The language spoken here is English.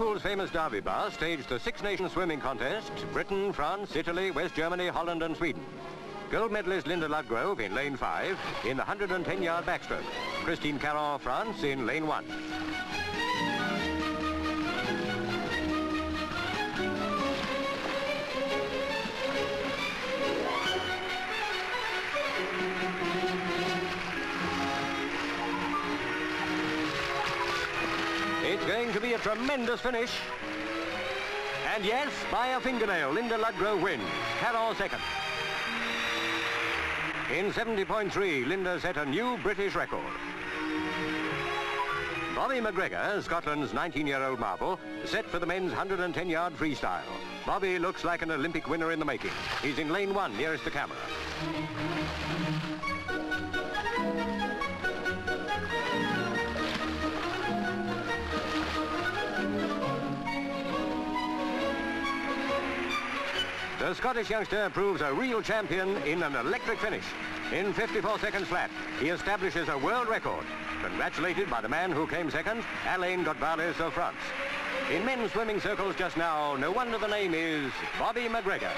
Liverpool's famous Derby bar staged the Six Nations swimming contest, Britain, France, Italy, West Germany, Holland and Sweden. Gold medalist Linda Ludgrove in lane 5 in the 110-yard backstroke. Christine Caron, France, in lane 1. It's going to be a tremendous finish. And yes, by a fingernail, Linda Ludgrove wins. Caron second. In 70.3, Linda set a new British record. Bobby McGregor, Scotland's 19-year-old marvel, set for the men's 110-yard freestyle. Bobby looks like an Olympic winner in the making. He's in lane 1, nearest the camera. The Scottish youngster proves a real champion in an electric finish. In 54 seconds flat, he establishes a world record, congratulated by the man who came second, Alain Gottvalles of France. In men's swimming circles just now, no wonder the name is Bobby McGregor.